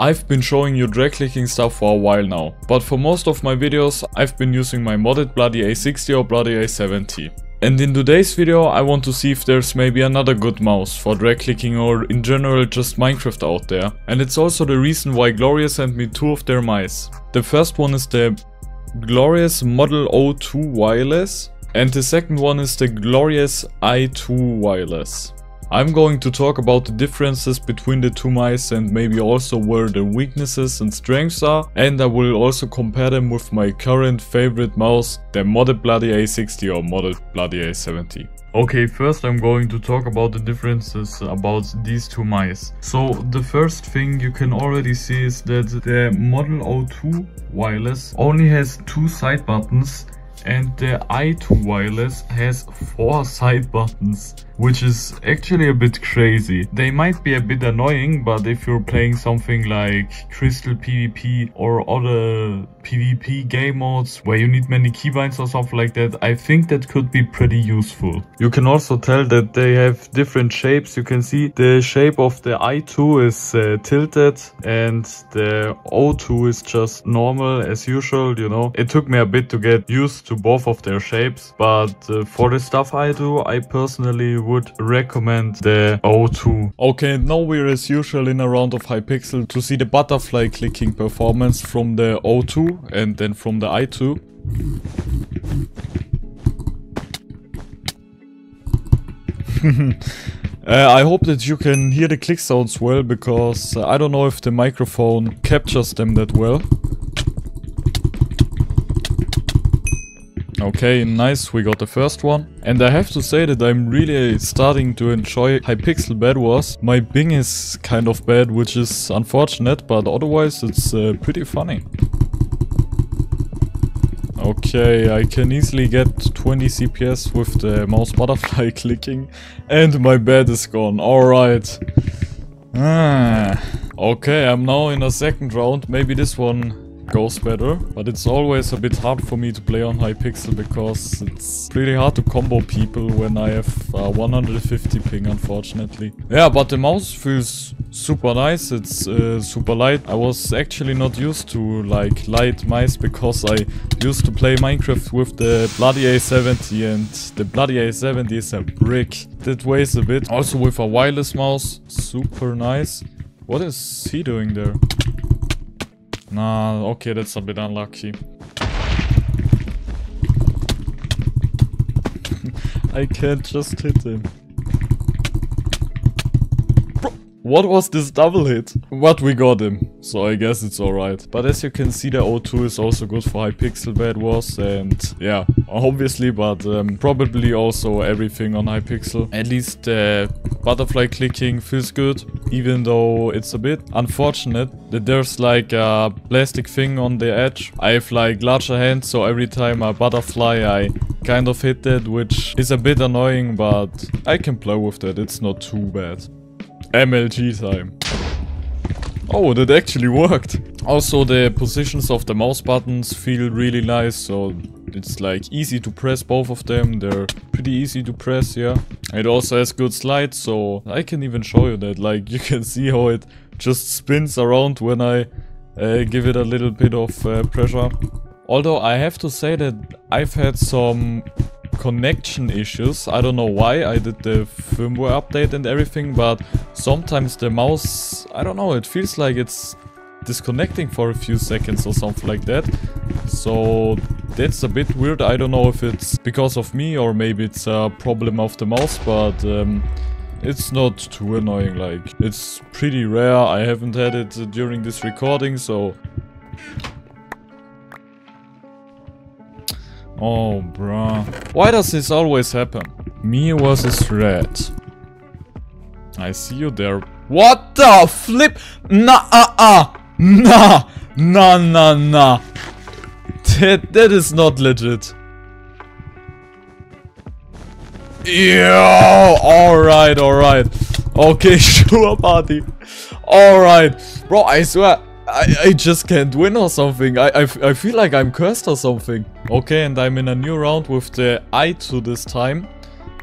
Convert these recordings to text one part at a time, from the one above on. I've been showing you drag clicking stuff for a while now, but for most of my videos I've been using my modded Bloody A60 or Bloody A70. And in today's video I want to see if there's maybe another good mouse for drag clicking or in general just Minecraft out there. And it's also the reason why Glorious sent me two of their mice. The first one is the Glorious Model O2 Wireless and the second one is the Glorious i2 Wireless. I'm going to talk about the differences between the two mice and maybe also where their weaknesses and strengths are, and I will also compare them with my current favorite mouse, the modded Bloody A60 or modded Bloody A70. Okay, first I'm going to talk about the differences about these two mice. So the first thing you can already see is that the Model O2 Wireless only has two side buttons and the i2 Wireless has four side buttons, which is actually a bit crazy. They might be a bit annoying, but if you're playing something like Crystal PvP or other PvP game modes where you need many keybinds or something like that, I think that could be pretty useful. You can also tell that they have different shapes. You can see the shape of the i2 is tilted and the O2 is just normal as usual, you know. It took me a bit to get used to both of their shapes, but for the stuff I do, I personally would recommend the O2. Okay, and now we're as usual in a round of Hypixel to see the butterfly clicking performance from the O2 and then from the i2. I hope that you can hear the click sounds well, because I don't know if the microphone captures them that well. Okay, nice, we got the first one. And I have to say that I'm really starting to enjoy Hypixel Bed Wars. My Bing is kind of bad, which is unfortunate, but otherwise it's pretty funny. Okay, I can easily get 20 CPS with the mouse butterfly clicking. And my bed is gone, alright. Okay, I'm now in a second round, maybe this one goes better, but it's always a bit hard for me to play on Hypixel because it's pretty hard to combo people when I have 150 ping, unfortunately. Yeah, but the mouse feels super nice. It's super light. I was actually not used to like light mice because I used to play Minecraft with the Bloody A70 and the Bloody A70 is a brick. That weighs a bit. Also with a wireless mouse, super nice. What is he doing there? Nah, okay, that's a bit unlucky. I can't just hit him. Bro, what was this double hit? But we got him, so I guess it's alright. But as you can see, the O2 is also good for Hypixel Bed Wars and yeah, obviously, but probably also everything on Hypixel. At least the butterfly clicking feels good, even though it's a bit unfortunate that there's like a plastic thing on the edge. I have like larger hands, so every time I butterfly I kind of hit that, which is a bit annoying, but I can play with that, it's not too bad. MLG time. Oh, that actually worked. Also, the positions of the mouse buttons feel really nice, so it's like easy to press both of them. They're pretty easy to press, yeah. It also has good slides, so I can even show you that. Like, you can see how it just spins around when I give it a little bit of pressure. Although I have to say that I've had some connection issues. I don't know why. I did the firmware update and everything, but sometimes the mouse, I don't know, it feels like it's disconnecting for a few seconds or something like that. So that's a bit weird. I don't know if it's because of me or maybe it's a problem of the mouse, but it's not too annoying. Like, it's pretty rare. I haven't had it during this recording, so... Oh, bruh. Why does this always happen? Me versus red. I see you there. What the flip? Nah. That is not legit. Yeah, alright. Okay, sure, buddy. Alright. Bro, I swear, I just can't win or something. I feel like I'm cursed or something. Okay, and I'm in a new round with the i2 this time.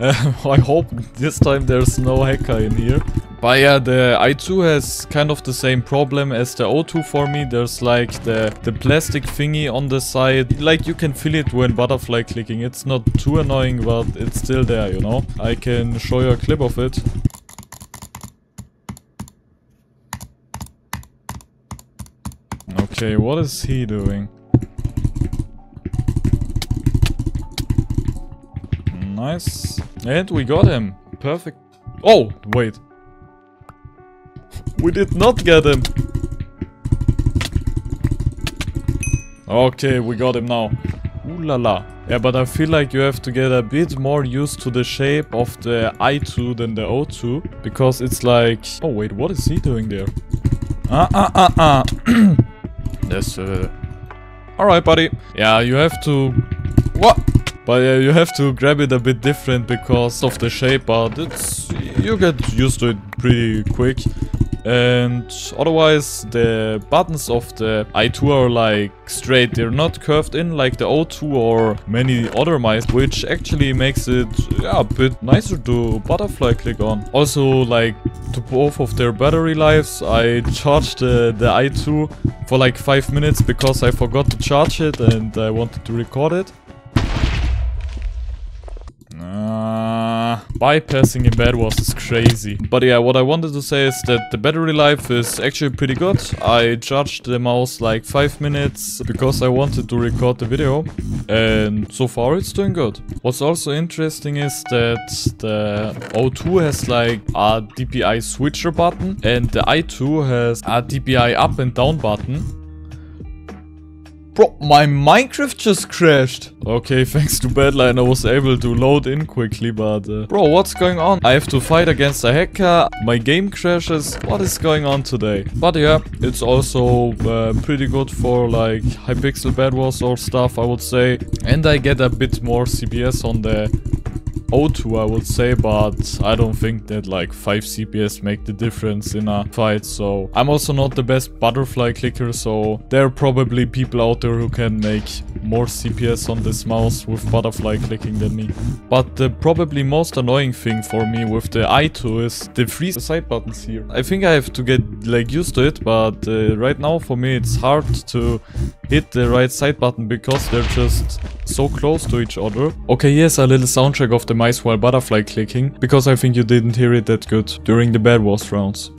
I hope this time there's no hacker in here. But yeah, the i2 has kind of the same problem as the O2 for me. There's like the plastic thingy on the side. Like you can feel it when butterfly clicking. It's not too annoying, but it's still there, you know. I can show you a clip of it. Okay, what is he doing? Nice. And we got him. Perfect. Oh, wait. We did not get him. Okay, we got him now. Ooh la la. Yeah, but I feel like you have to get a bit more used to the shape of the i2 than the O2. Because it's like... Oh, wait, what is he doing there? Yes, alright, buddy. Yeah, you have to... What? But yeah, you have to grab it a bit different because of the shape, but it's... You get used to it pretty quick. And otherwise, the buttons of the i2 are like straight. They're not curved in like the O2 or many other mice, which actually makes it, yeah, a bit nicer to butterfly click on. Also, like, to both of their battery lives, I charged the i2 for like 5 minutes because I forgot to charge it and I wanted to record it. Bypassing in Bed Wars is crazy. But yeah, what I wanted to say is that the battery life is actually pretty good. I charged the mouse like 5 minutes because I wanted to record the video. And so far it's doing good. What's also interesting is that the O2 has like a DPI switcher button. And the i2 has a DPI up and down button. Bro, my Minecraft just crashed. Okay, thanks to Badlion, I was able to load in quickly, but... bro, what's going on? I have to fight against a hacker. My game crashes. What is going on today? But yeah, it's also pretty good for like Hypixel Bed Wars or stuff, I would say. And I get a bit more CPS on the O2, I would say, but I don't think that like 5 CPS make the difference in a fight, so... I'm also not the best butterfly clicker, so there are probably people out there who can make more CPS on this mouse with butterfly clicking than me. But the probably most annoying thing for me with the i2 is the 3 side buttons here. I think I have to get like used to it, but right now for me it's hard to hit the right side button because they're just so close to each other. Okay, here's a little soundtrack of the mice while butterfly clicking, because I think you didn't hear it that good during the Bed Wars rounds.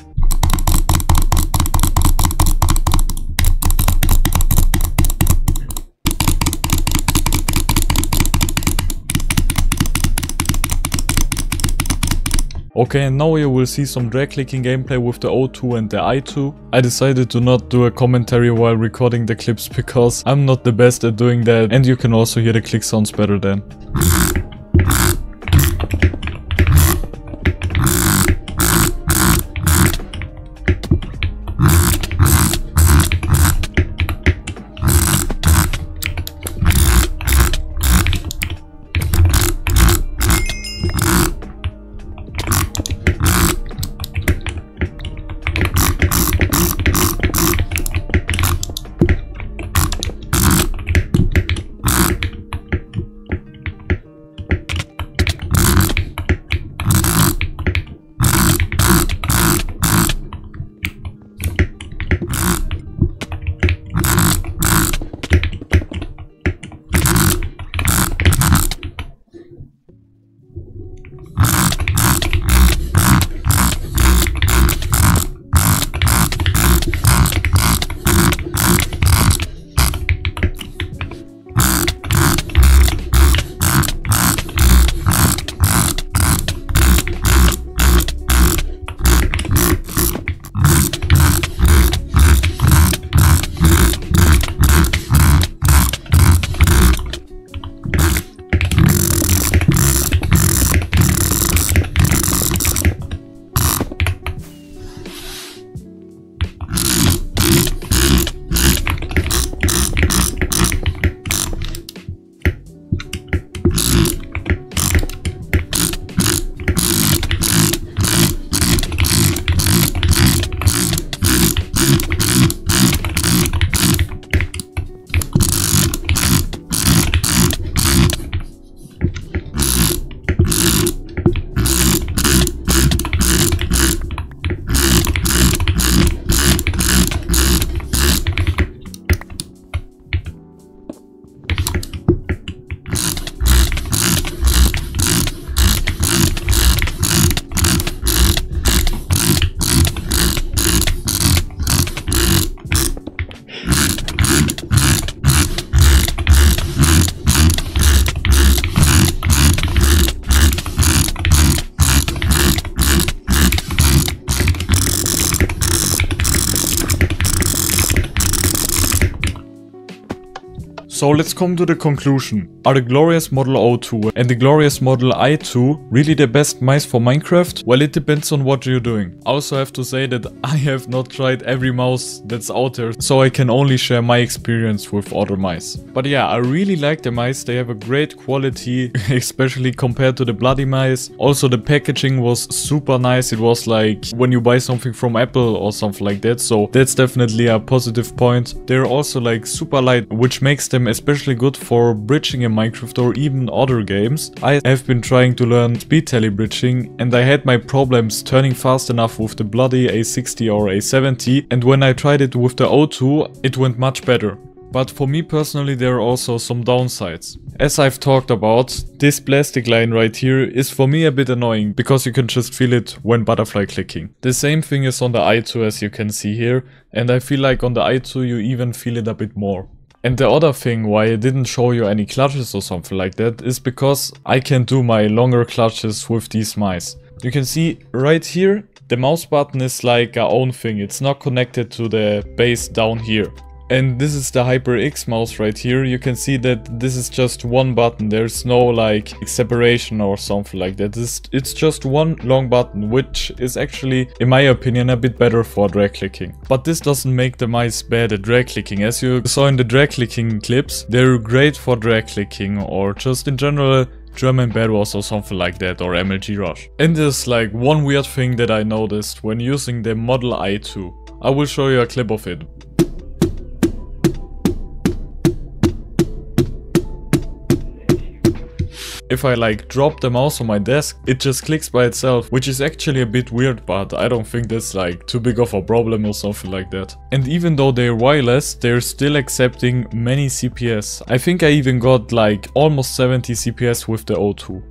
Okay, and now you will see some drag clicking gameplay with the O2 and the i2. I decided to not do a commentary while recording the clips because I'm not the best at doing that, and you can also hear the click sounds better then. So let's come to the conclusion. Are the Glorious Model O2 and the Glorious Model i2 really the best mice for Minecraft? Well, it depends on what you're doing. I also have to say that I have not tried every mouse that's out there, so I can only share my experience with other mice. But yeah, I really like the mice, they have a great quality, especially compared to the Bloody mice. Also the packaging was super nice, it was like when you buy something from Apple or something like that, so that's definitely a positive point. They're also like super light, which makes them especially good for bridging in Minecraft or even other games. I have been trying to learn speed telebridging and I had my problems turning fast enough with the Bloody A60 or A70, and when I tried it with the O2 it went much better. But for me personally there are also some downsides. As I've talked about, this plastic line right here is for me a bit annoying because you can just feel it when butterfly clicking. The same thing is on the i2 as you can see here, and I feel like on the i2 you even feel it a bit more. And the other thing why I didn't show you any clutches or something like that is because I can do my longer clutches with these mice. You can see right here the mouse button is like our own thing, it's not connected to the base down here. And this is the HyperX mouse right here, you can see that this is just one button, there's no like separation or something like that. It's just one long button, which is actually, in my opinion, a bit better for drag clicking. But this doesn't make the mice bad at drag clicking. As you saw in the drag clicking clips, they're great for drag clicking or just in general German Bed Wars or something like that, or MLG Rush. And there's like one weird thing that I noticed when using the Model i2. I will show you a clip of it. If I like drop the mouse on my desk, it just clicks by itself, which is actually a bit weird, but I don't think that's like too big of a problem or something like that. And even though they're wireless, they're still accepting many CPS. I think I even got like almost 70 CPS with the O2.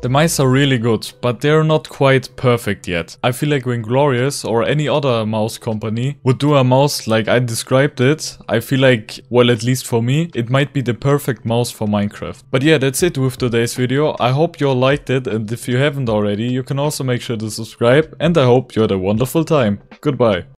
The mice are really good, but they're not quite perfect yet. I feel like when Glorious or any other mouse company would do a mouse like I described it, I feel like, well, at least for me, it might be the perfect mouse for Minecraft. But yeah, that's it with today's video. I hope you all liked it, and if you haven't already, you can also make sure to subscribe, and I hope you had a wonderful time. Goodbye.